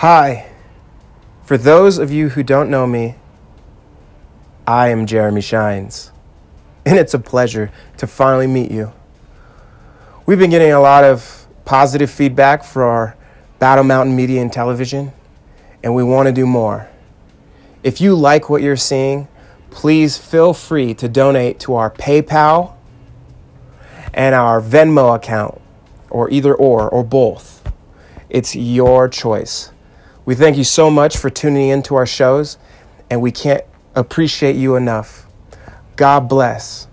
Hi, for those of you who don't know me, I am Jeremy Shines, and it's a pleasure to finally meet you. We've been getting a lot of positive feedback for our Battle Mountain Media and Television, and we want to do more. If you like what you're seeing, please feel free to donate to our PayPal and our Venmo account, or either or both. It's your choice. We thank you so much for tuning into our shows, and we can't appreciate you enough. God bless.